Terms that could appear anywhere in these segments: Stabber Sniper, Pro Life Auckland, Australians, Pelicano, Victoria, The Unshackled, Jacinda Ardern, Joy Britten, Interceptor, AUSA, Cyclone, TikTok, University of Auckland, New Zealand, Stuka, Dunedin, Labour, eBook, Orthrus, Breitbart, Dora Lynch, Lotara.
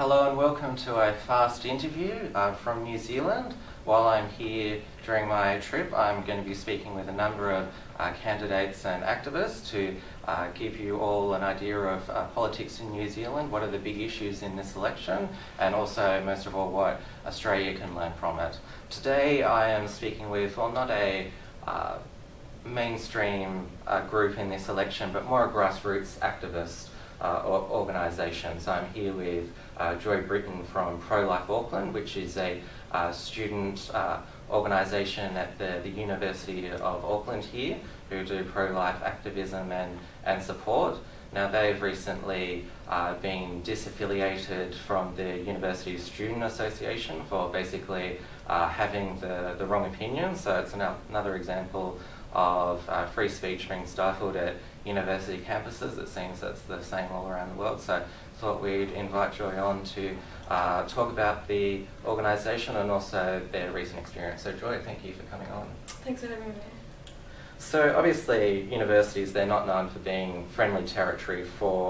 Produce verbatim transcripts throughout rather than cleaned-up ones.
Hello and welcome to a fast interview uh, from New Zealand. While I'm here during my trip, I'm going to be speaking with a number of uh, candidates and activists to uh, give you all an idea of uh, politics in New Zealand, what are the big issues in this election, and also, most of all, what Australia can learn from it. Today I am speaking with, well, not a uh, mainstream uh, group in this election, but more a grassroots activist Uh, organisations. I'm here with uh, Joy Britten from Pro Life Auckland, which is a uh, student uh, organisation at the, the University of Auckland here, who do pro-life activism and, and support. Now, they've recently uh, been disaffiliated from the University Student Association for basically uh, having the, the wrong opinion, so it's an, another example of uh, free speech being stifled at university campuses. It seems that's the same all around the world, so I thought we'd invite Joy on to uh, talk about the organisation and also their recent experience. So Joy, thank you for coming on. Thanks for having me. So obviously universities, they're not known for being friendly territory for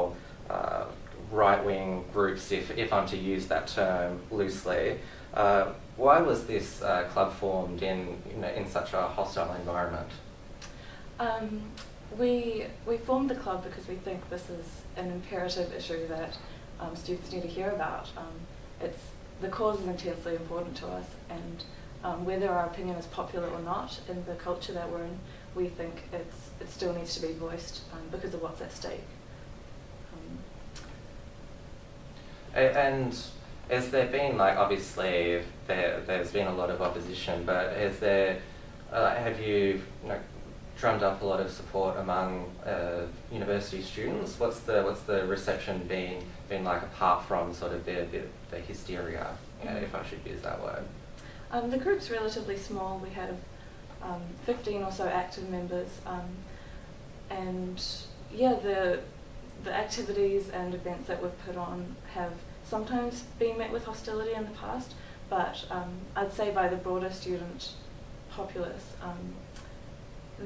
uh, right-wing groups, if, if I'm to use that term loosely. Uh, why was this uh, club formed in, you know, in such a hostile environment? Um, We, we formed the club because we think this is an imperative issue that um, students need to hear about. Um, it's, the cause is intensely important to us, and um, whether our opinion is popular or not in the culture that we're in, we think it's, it still needs to be voiced um, because of what's at stake. Um. And has there been, like, obviously there, there's been a lot of opposition, but has there, uh, have you, you know, drummed up a lot of support among uh, university students? What's the what's the reception been been like, apart from sort of their their, their hysteria, mm-hmm. uh, if I should use that word? Um, the group's relatively small. We have um, fifteen or so active members, um, and yeah, the the activities and events that we've put on have sometimes been met with hostility in the past, but um, I'd say by the broader student populace. Um,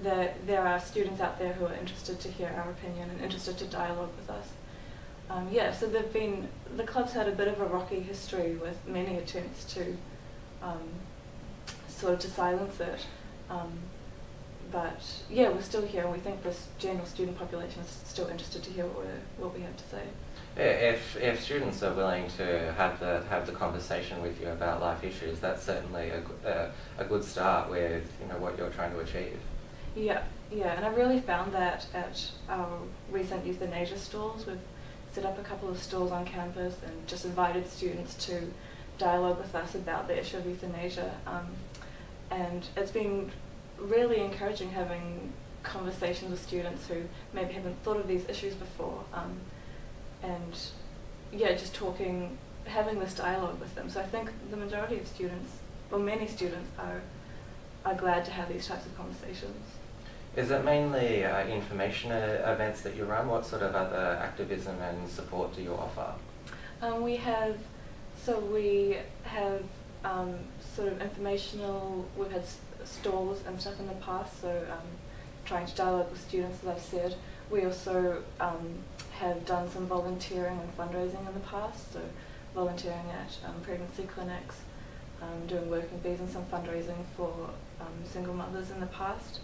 There, there are students out there who are interested to hear our opinion and interested to dialogue with us. Um, yeah, so they've been, the club's had a bit of a rocky history with many attempts to um, sort of to silence it. Um, but yeah, we're still here, and we think this general student population is still interested to hear what, we're, what we have to say. Yeah, if, if students are willing to have the, have the conversation with you about life issues, that's certainly a, uh, a good start with, you know, what you're trying to achieve. Yeah, yeah, and I really found that at our recent euthanasia stalls. We've set up a couple of stalls on campus and just invited students to dialogue with us about the issue of euthanasia. Um, and it's been really encouraging having conversations with students who maybe haven't thought of these issues before. Um, and yeah, just talking, having this dialogue with them. So I think the majority of students, or many students, are, are glad to have these types of conversations. Is it mainly uh, information uh, events that you run? What sort of other activism and support do you offer? Um, we have, so we have um, sort of informational, we've had stalls and stuff in the past, so um, trying to dialogue with students, as I've said. We also um, have done some volunteering and fundraising in the past, so volunteering at um, pregnancy clinics, um, doing working bees and some fundraising for um, single mothers in the past.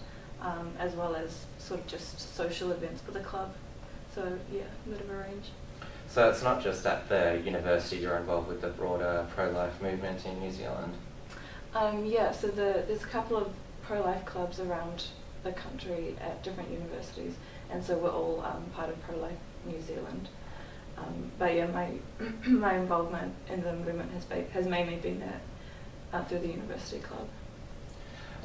Um, as well as sort of just social events for the club. So yeah, a bit of a range. So it's not just at the university, you're involved with the broader pro-life movement in New Zealand? Um, yeah, so the, there's a couple of pro-life clubs around the country at different universities, and so we're all um, part of Pro-Life New Zealand. Um, but yeah, my, my involvement in the movement has, has mainly been at, uh, through the university club.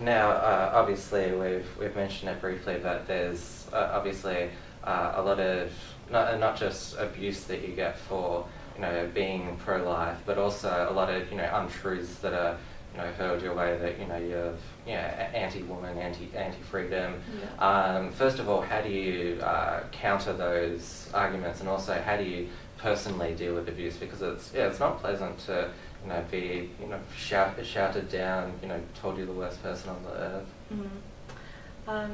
Now, uh, obviously, we've we've mentioned it briefly, but there's uh, obviously uh, a lot of not not just abuse that you get for, you know, being pro-life, but also a lot of, you know, untruths that are, you know, hurled your way, that, you know, you're, you know, anti-woman, anti anti-freedom. Yeah. Um, first of all, how do you uh, counter those arguments, and also how do you personally deal with abuse? Because it's yeah, it's not pleasant to, you know, be, you know, shout, shouted down, you know, told you're the worst person on the earth. Mm-hmm. um,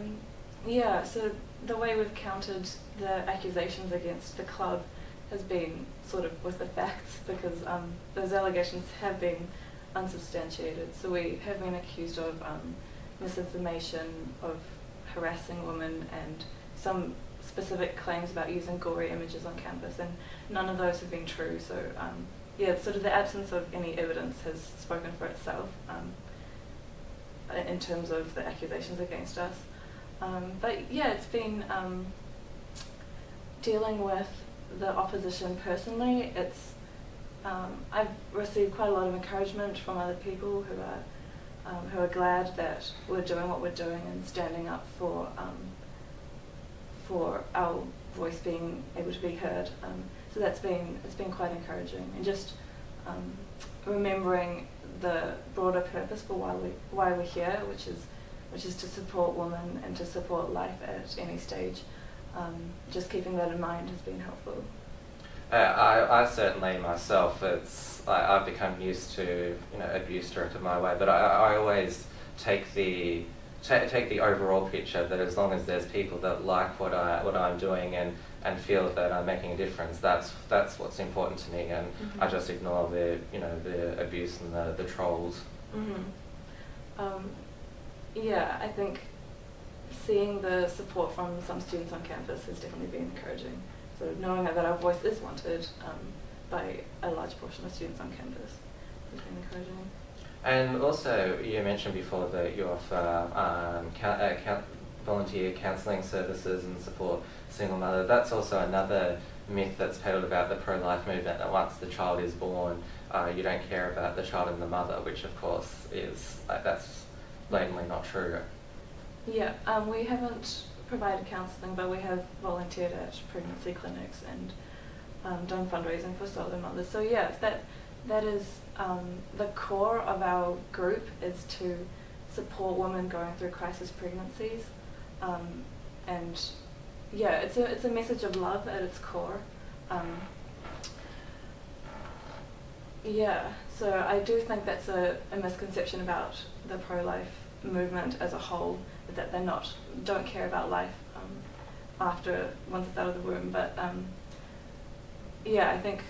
yeah, so the way we've countered the accusations against the club has been sort of with the facts, because um, those allegations have been unsubstantiated. So we have been accused of um, misinformation, of harassing women, and some specific claims about using gory images on campus, and none of those have been true. So um, yeah, sort of the absence of any evidence has spoken for itself um, in terms of the accusations against us. Um, but yeah, it's been um, dealing with the opposition personally. It's um, I've received quite a lot of encouragement from other people who are um, who are glad that we're doing what we're doing and standing up for um, for our voice being able to be heard. Um, so that's been it's been quite encouraging, and just um, remembering the broader purpose for why we why we're here, which is which is to support women and to support life at any stage. Um, just keeping that in mind has been helpful. Uh, I, I certainly myself, it's I, I've become used to you know abuse directed my way, but I, I always take the ta take the overall picture that as long as there's people that like what I what I'm doing and and feel that I'm making a difference, that's that's what's important to me, and mm-hmm. I just ignore the you know the abuse and the the trolls. Mm-hmm. um, yeah, I think seeing the support from some students on campus has definitely been encouraging. So knowing that our voice is wanted um, by a large portion of students on campus has been encouraging. And also, you mentioned before that you offer um, ca uh, volunteer counselling services and support single mother. That's also another myth that's peddled about the pro-life movement, that once the child is born, uh, you don't care about the child and the mother, which of course is, like, that's blatantly not true. Yeah, um, we haven't provided counselling, but we have volunteered at pregnancy clinics and um, done fundraising for solo mothers. So yeah, that that is um, the core of our group, is to support women going through crisis pregnancies, um, and yeah, it's a it's a message of love at its core. Um, yeah, so I do think that's a, a misconception about the pro-life movement as a whole, that they're not don't care about life um, after once it's out of the womb. But um, yeah, I think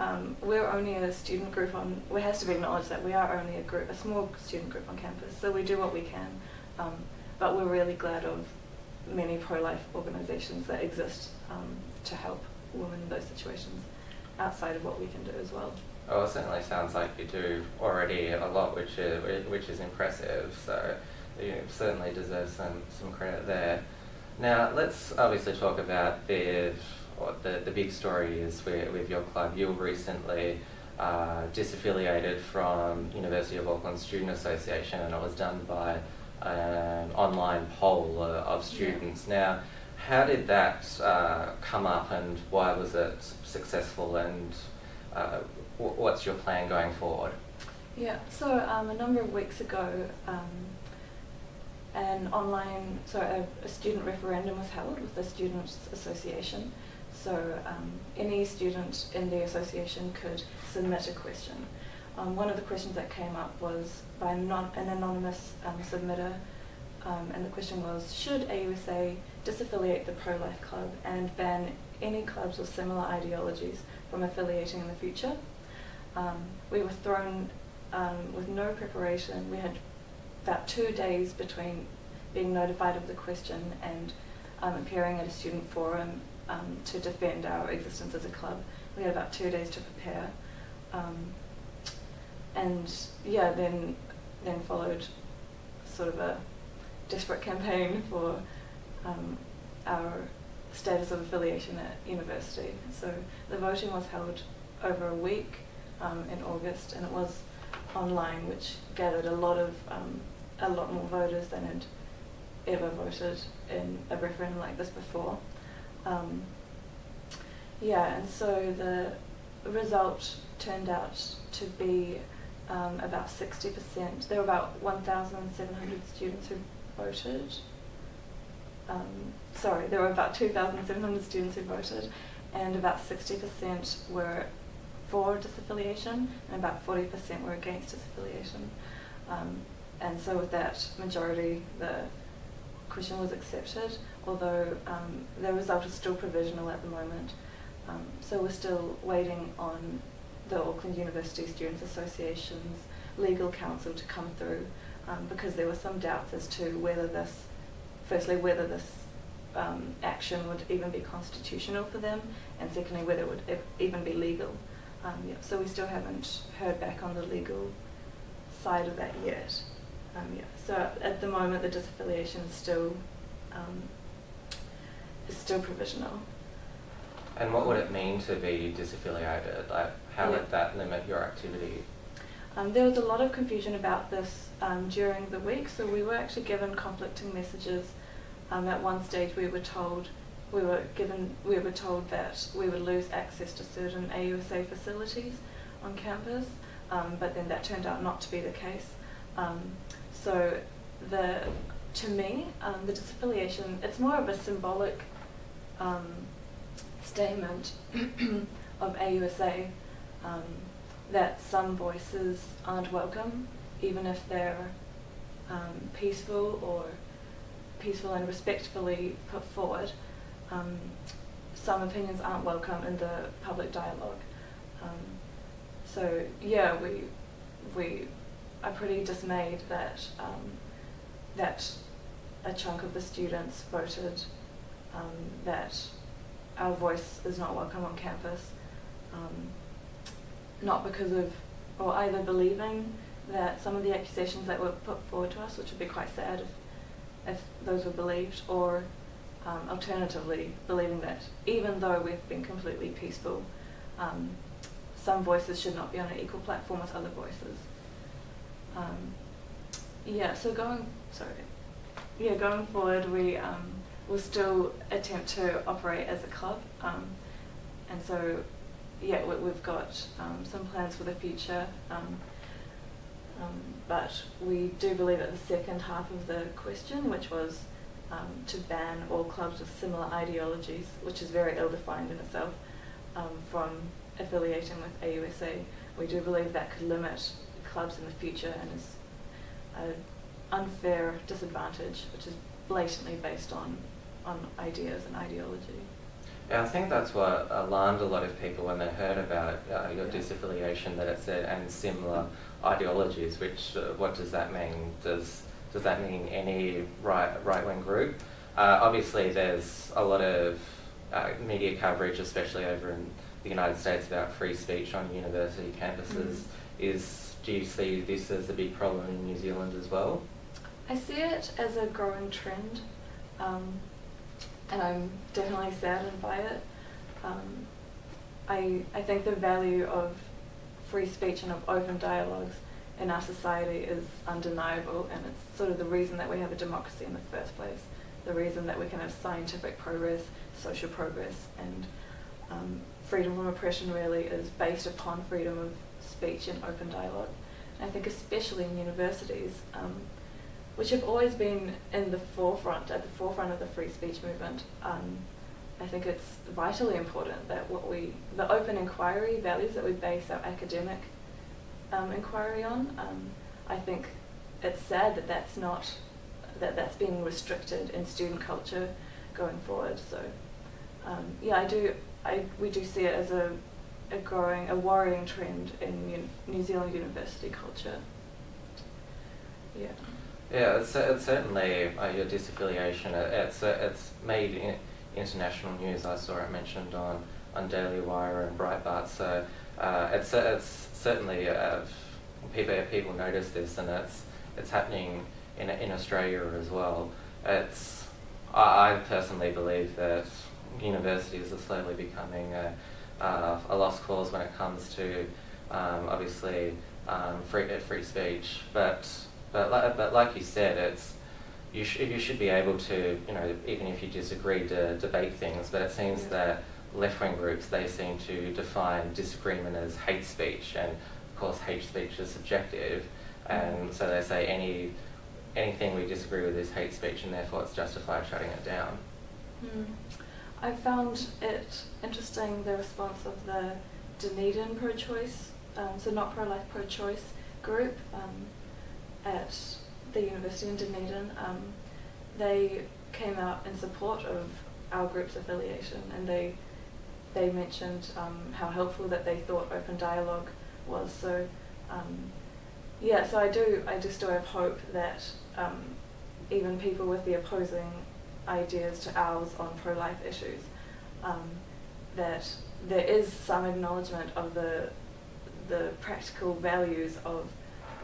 um, we're only a student group on. It has to be acknowledged that we are only a group, a small student group on campus. So we do what we can, um, but we're really glad of many pro-life organisations that exist um, to help women in those situations outside of what we can do as well. Oh, it certainly sounds like you do already a lot, which is which is impressive. So you certainly deserve some some credit there. Now let's obviously talk about the what the the big story is with, with your club. You recently uh, disaffiliated from University of Auckland Student Association, and it was done by an online poll uh, of students. Now, how did that uh, come up, and why was it successful? And uh, what's your plan going forward? Yeah, so um, a number of weeks ago, um, an online, so a, a student referendum was held with the Students Association. So um, any student in the association could submit a question. Um, one of the questions that came up was by non, an anonymous um, submitter, um, and the question was, should A U S A disaffiliate the pro-life club and ban any clubs with similar ideologies from affiliating in the future? Um, we were thrown um, with no preparation. We had about two days between being notified of the question and um, appearing at a student forum um, to defend our existence as a club. We had about two days to prepare, um, and yeah, then then followed sort of a desperate campaign for um, our status of affiliation at university. So the voting was held over a week um, in August, and it was online, which gathered a lot of um, a lot more voters than had ever voted in a referendum like this before. Um, yeah, and so the result turned out to be um, about sixty percent. There were about one thousand seven hundred students who voted. Um, sorry, there were about two thousand seven hundred students who voted, and about sixty percent were for disaffiliation and about forty percent were against disaffiliation. Um, and so with that majority, the question was accepted, although um, the result is still provisional at the moment. Um, so we're still waiting on the Auckland University Students Association's legal counsel to come through, um, because there were some doubts as to whether this, firstly whether this um, action would even be constitutional for them, and secondly whether it would even be legal. Um, yeah, so we still haven't heard back on the legal side of that yet. Um, yeah. So at the moment the disaffiliation is still, um, is still provisional. And what would it mean to be disaffiliated? Like, how yeah. would that limit your activity? Um, there was a lot of confusion about this um, during the week, so we were actually given conflicting messages. Um, at one stage, we were told we were given we were told that we would lose access to certain A U S A facilities on campus, um, but then that turned out not to be the case. Um, so, the to me, um, the disaffiliation, it's more of a symbolic Um, statement of A U S A um, that some voices aren't welcome, even if they're um, peaceful or peaceful and respectfully put forward. Um, some opinions aren't welcome in the public dialogue. Um, so yeah, we we are pretty dismayed that um, that a chunk of the students voted um, that our voice is not welcome on campus, um, not because of, or either believing that some of the accusations that were put forward to us, which would be quite sad if, if those were believed, or um, alternatively believing that even though we've been completely peaceful, um, some voices should not be on an equal platform with other voices. Um, yeah, so going, sorry, yeah, going forward we, um, we'll still attempt to operate as a club, um, and so yeah, we, we've got um, some plans for the future, um, um, but we do believe that the second half of the question, which was um, to ban all clubs with similar ideologies, which is very ill-defined in itself, um, from affiliating with A U S A, we do believe that could limit clubs in the future and is an unfair disadvantage, which is blatantly based on on ideas and ideology. Yeah, I think that's what alarmed a lot of people when they heard about uh, your yeah. disaffiliation, that it said and similar ideologies, which uh, what does that mean? Does does that mean any right right-wing group? Uh, obviously there's a lot of uh, media coverage, especially over in the United States, about free speech on university campuses. Mm-hmm. Is, do you see this as a big problem in New Zealand as well? I see it as a growing trend, um, and I'm definitely saddened by it. Um, I, I think the value of free speech and of open dialogues in our society is undeniable, and it's sort of the reason that we have a democracy in the first place, the reason that we can have scientific progress, social progress, and um, freedom from oppression really is based upon freedom of speech and open dialogue. And I think especially in universities, um, which have always been in the forefront, at the forefront of the free speech movement. Um, I think it's vitally important that what we, the open inquiry values that we base our academic um, inquiry on, um, I think it's sad that that's not, that that's being restricted in student culture going forward. So um, yeah, I do, I, we do see it as a, a growing, a worrying trend in New Zealand university culture. Yeah. Yeah, it's, it's certainly uh, your disaffiliation. It, it's uh, it's made in international news. I saw it mentioned on, on Daily Wire and Breitbart. So uh, it's it's certainly uh, people people notice this, and it's it's happening in in Australia as well. It's I, I personally believe that universities are slowly becoming a, uh, a lost cause when it comes to um, obviously um, free free speech, but. But like, but like you said, it's you should you should be able to, you know, even if you disagree, to debate things. But it seems yeah. that left-wing groups, they seem to define disagreement as hate speech, and of course hate speech is subjective, and so they say any anything we disagree with is hate speech, and therefore it's justified shutting it down. Mm. I found it interesting the response of the Dunedin pro-choice, um, so not pro-life pro-choice group. Um, at the University in Dunedin, um, they came out in support of our group's affiliation, and they they mentioned um, how helpful that they thought open dialogue was. So um, yeah, so I do, I just do have hope that um, even people with the opposing ideas to ours on pro-life issues, um, that there is some acknowledgement of the the practical values of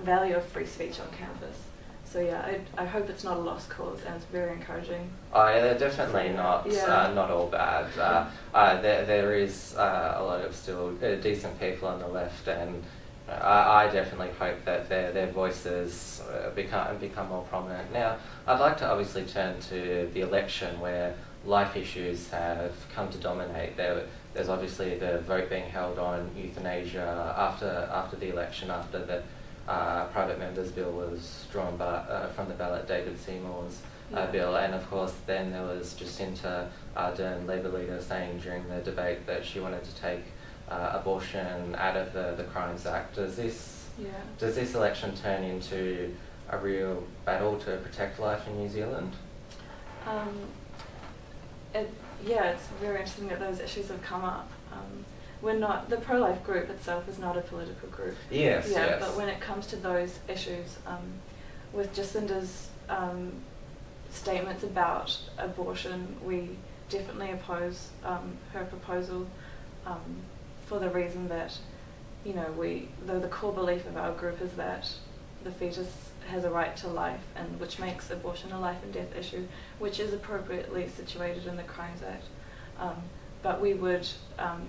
value of free speech on campus. So yeah, I, I hope it's not a lost cause, and it's very encouraging. Oh, yeah, they're definitely so, not yeah. uh, not all bad. Uh, uh, there there is uh, a lot of still uh, decent people on the left, and uh, I, I definitely hope that their their voices uh, become become more prominent. Now, I'd like to obviously turn to the election, where life issues have come to dominate. There, there's obviously the vote being held on euthanasia after after the election, after the uh, private members' bill was drawn by, uh, from the ballot, David Seymour's uh, yeah. bill, and of course then there was Jacinda Ardern, Labour leader, saying during the debate that she wanted to take uh, abortion out of the the Crimes Act. Does this yeah. does this election turn into a real battle to protect life in New Zealand? Um, It, yeah, it's very interesting that those issues have come up. Um, we're not, the pro-life group itself is not a political group. Yes, yeah, yes. But when it comes to those issues, um, with Jacinda's um, statements about abortion, we definitely oppose um, her proposal um, for the reason that, you know, we, the, the core belief of our group is that the fetus has a right to life, and which makes abortion a life and death issue, which is appropriately situated in the Crimes Act. Um, but we would, um,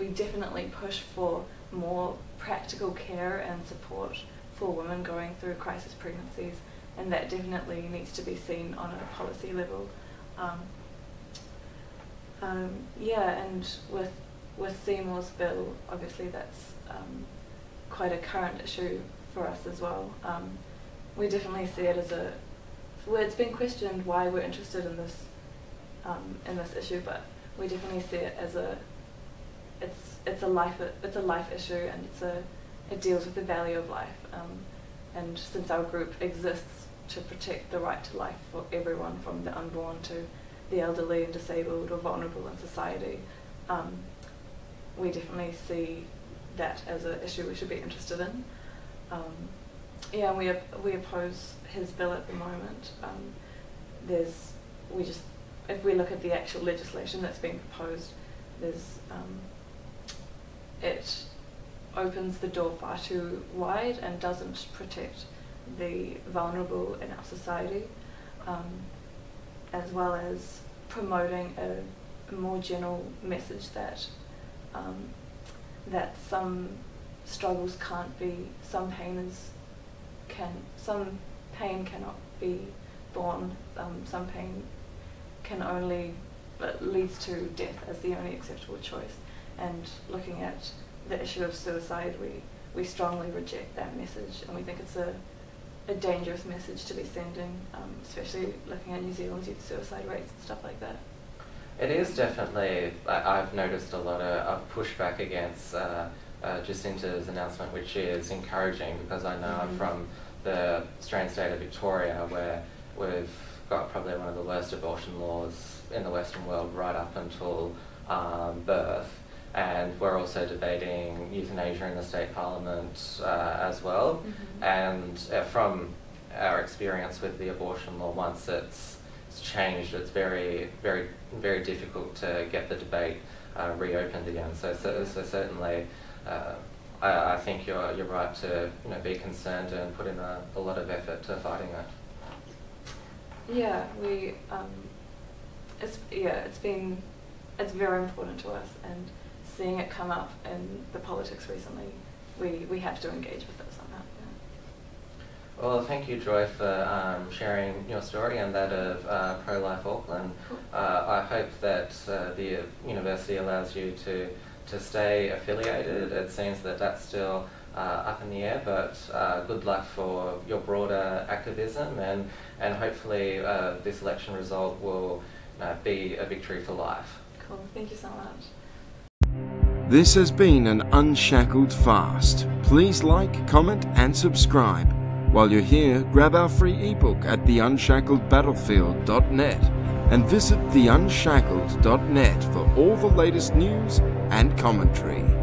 we definitely push for more practical care and support for women going through crisis pregnancies, and that definitely needs to be seen on a policy level. Um, um, yeah, and with with Seymour's bill, obviously that's um, quite a current issue for us as well. Um, we definitely see it as a, well, it's been questioned why we're interested in this, um, in this issue, but we definitely see it as a, it's it's a life it's a life issue, and it's a, it deals with the value of life. Um, and since our group exists to protect the right to life for everyone, from the unborn to the elderly and disabled or vulnerable in society, um, we definitely see that as an issue we should be interested in. Um, yeah, we we oppose his bill at the moment. Um, there's we just if we look at the actual legislation that's being proposed, there's um, it opens the door far too wide and doesn't protect the vulnerable in our society, um, as well as promoting a more general message that um, that some. struggles can't be, some pain is, can, some pain cannot be borne, um, some pain can only, but leads to death as the only acceptable choice. And looking at the issue of suicide, we, we strongly reject that message, and we think it's a, a dangerous message to be sending, um, especially looking at New Zealand's youth suicide rates and stuff like that. It is definitely, I, I've noticed a lot of, of pushback against uh, Uh, Jacinda's announcement, which is encouraging, because I know mm-hmm. I'm from the Australian state of Victoria, where we've got probably one of the worst abortion laws in the Western world right up until um, birth, and we're also debating euthanasia in the state parliament uh, as well. Mm-hmm. And uh, from our experience with the abortion law, once it's, it's changed, it's very, very, very difficult to get the debate uh, reopened again. So, so, so certainly. Uh, I, I think you're you're right to you know be concerned and put in a, a lot of effort to fighting it. Yeah, we um, it's yeah it's been it's very important to us, and seeing it come up in the politics recently, we we have to engage with it somehow. Yeah. Well, thank you, Joy, for um, sharing your story and that of uh, Pro Life Auckland. Cool. Uh, I hope that uh, the university allows you to. to stay affiliated. It seems that that's still uh, up in the air, but uh, good luck for your broader activism, and, and hopefully uh, this election result will uh, be a victory for life. Cool, thank you so much. This has been an Unshackled Fast. Please like, comment and subscribe. While you're here, grab our free ebook at the unshackled battlefield dot net. and visit the unshackled dot net for all the latest news and commentary.